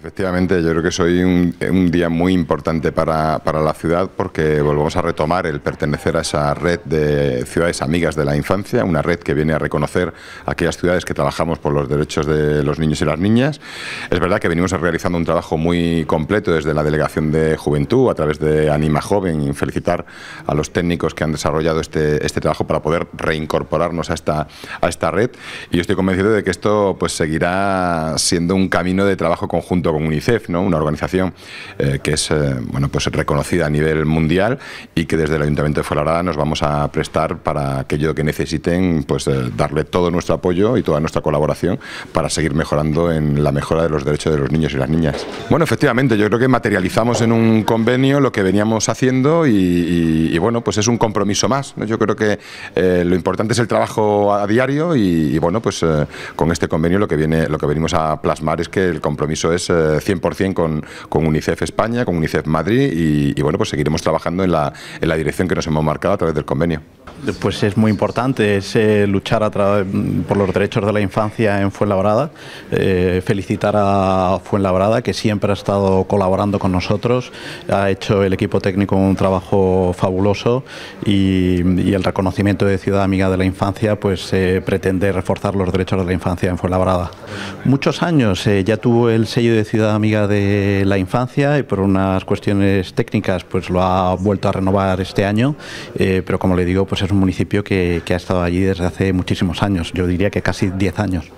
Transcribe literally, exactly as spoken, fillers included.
Efectivamente, yo creo que soy un, un día muy importante para, para la ciudad, porque volvemos a retomar el pertenecer a esa red de ciudades amigas de la infancia, una red que viene a reconocer aquellas ciudades que trabajamos por los derechos de los niños y las niñas. Es verdad que venimos realizando un trabajo muy completo desde la Delegación de Juventud, a través de Anima Joven, y felicitar a los técnicos que han desarrollado este, este trabajo para poder reincorporarnos a esta, a esta red. Y yo estoy convencido de que esto pues seguirá siendo un camino de trabajo conjunto con UNICEF, ¿no? Una organización eh, que es eh, bueno, pues reconocida a nivel mundial, y que desde el Ayuntamiento de Fuenlabrada nos vamos a prestar para aquello que necesiten, pues eh, darle todo nuestro apoyo y toda nuestra colaboración para seguir mejorando en la mejora de los derechos de los niños y las niñas. Bueno, efectivamente, yo creo que materializamos en un convenio lo que veníamos haciendo y, y, y bueno, pues es un compromiso más, ¿no? Yo creo que eh, lo importante es el trabajo a diario y, y bueno, pues eh, con este convenio lo que viene, lo que venimos a plasmar es que el compromiso es cien por cien con, con UNICEF España, con UNICEF Madrid y, y bueno, pues seguiremos trabajando en la, en la dirección que nos hemos marcado a través del convenio. Pues es muy importante es, eh, luchar a través, por los derechos de la infancia en Fuenlabrada. Eh, felicitar a Fuenlabrada, que siempre ha estado colaborando con nosotros, ha hecho el equipo técnico un trabajo fabuloso y, y el reconocimiento de Ciudad Amiga de la Infancia pues eh, pretende reforzar los derechos de la infancia en Fuenlabrada. Muchos años eh, ya tuvo el sello de de Ciudad Amiga de la Infancia y por unas cuestiones técnicas pues lo ha vuelto a renovar este año, eh, pero como le digo, pues es un municipio que, que ha estado allí desde hace muchísimos años, yo diría que casi diez años.